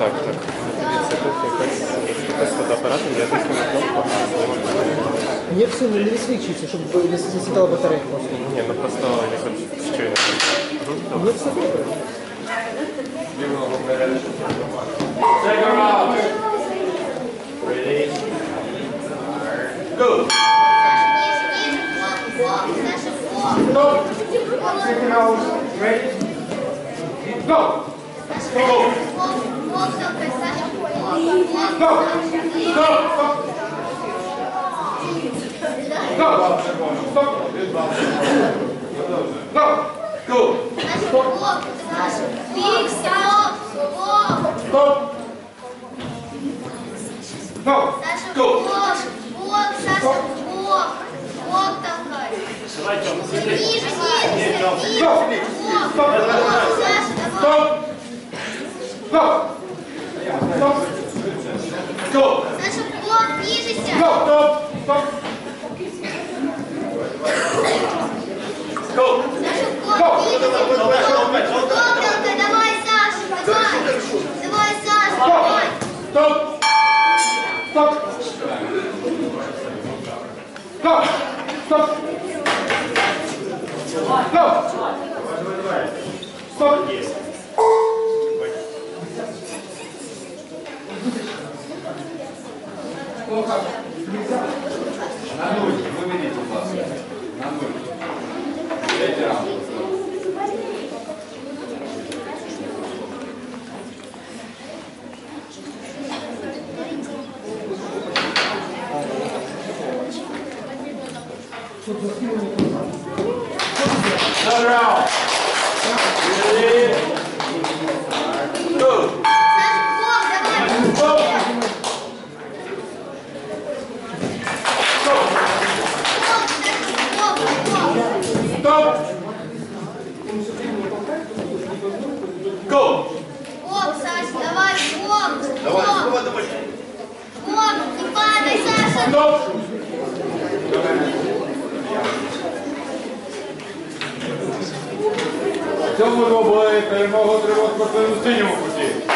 Так. С фотоаппаратом я отвечу на кнопку, а сниму. Нет, все, не высвечивайте, чтобы не съедала батарея просто. Не, ну просто я хочу чуть-чуть. Нет, все доброе. Take her out. Ready? Go! Go! Take it out. Ready? Go! Go! Go! Stop! Go! Саша, плот, движешься! Go! Stop! Go! Саша, плот, движешься! Стоп, давай, Саша, давай! Давай, Саша, давай! Стоп! Стоп! Go! Stop! Go! Stop! Stop! Ну как? Нельзя? На нуль. Выберите, пожалуйста. На нуль. Третий раунд. Второй раунд. Цьому двобою перемогу отримав по своєму синьому путі.